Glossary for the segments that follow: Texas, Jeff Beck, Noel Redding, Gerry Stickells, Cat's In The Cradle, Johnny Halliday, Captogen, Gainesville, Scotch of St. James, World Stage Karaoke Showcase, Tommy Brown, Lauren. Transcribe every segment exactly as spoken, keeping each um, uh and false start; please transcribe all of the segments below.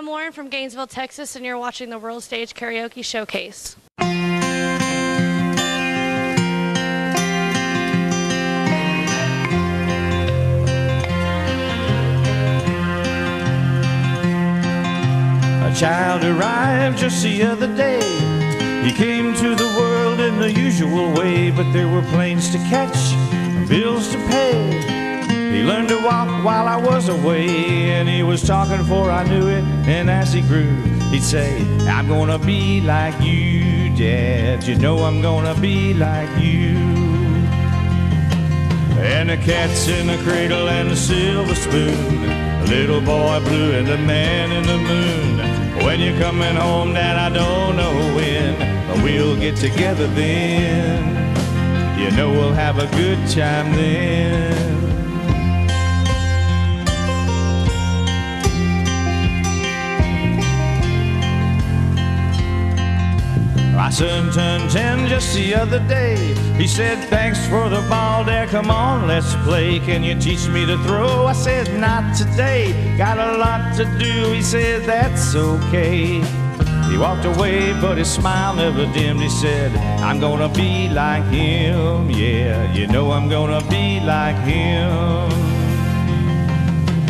I'm Lauren from Gainesville, Texas, and you're watching the World Stage Karaoke Showcase. A child arrived just the other day. He came to the world in the usual way, but there were planes to catch and bills to pay. He learned to walk while I was away, and he was talking before I knew it. And as he grew, he'd say, I'm gonna be like you, Dad. You know I'm gonna be like you. And the cat's in the cradle and the silver spoon, a little boy blue and the man in the moon. When you're coming home, Dad, I don't know when, but we'll get together then. You know we'll have a good time then. My son turned ten just the other day. He said, thanks for the ball, Dad, come on, let's play. Can you teach me to throw? I said, not today. Got a lot to do, he said, that's okay. He walked away, but his smile never dimmed. He said, I'm gonna be like him, yeah. You know I'm gonna be like him.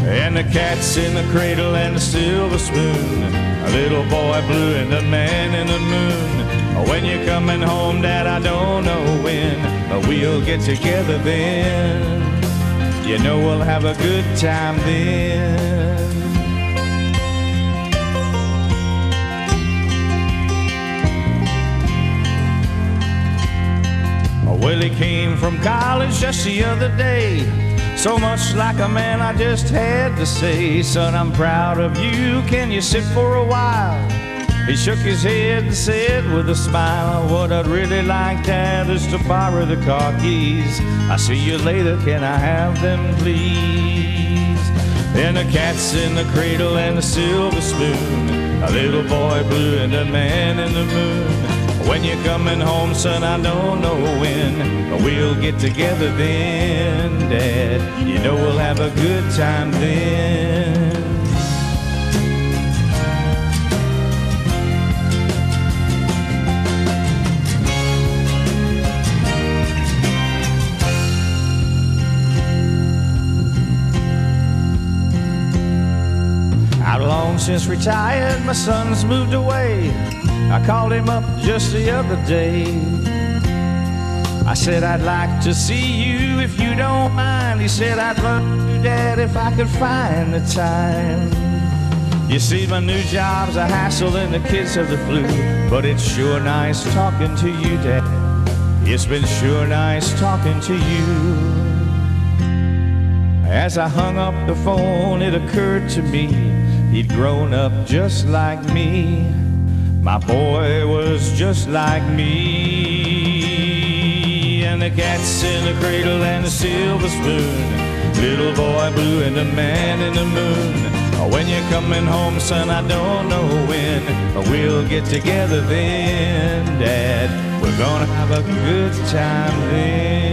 And the cat's in the cradle and the silver spoon, a little boy blue and the man in the moon. When you're coming home, Dad, I don't know when, but we'll get together then. You know we'll have a good time then. Well, he came from college just the other day. So much like a man, I just had to say, son, I'm proud of you. Can you sit for a while? He shook his head and said with a smile, what I'd really like, Dad, is to borrow the car keys. I see you later, can I have them, please? And the cat's in the cradle and the silver spoon, a little boy blue and a man in the moon. When you're coming home, son, I don't know when, but we'll get together then, Dad. You know we'll have a good time then. I've long since retired, my son's moved away. I called him up just the other day. I said, I'd like to see you if you don't mind. He said, I'd love to, Dad, if I could find the time. You see, my new job's a hassle and the kids have the flu, but it's sure nice talking to you, Dad. It's been sure nice talking to you. As I hung up the phone, it occurred to me, he'd grown up just like me. My boy was just like me. And the cat's in the cradle and the silver spoon, little boy blue and the man in the moon. When you're coming home, son, I don't know when, but we'll get together then, Dad. We're gonna have a good time then.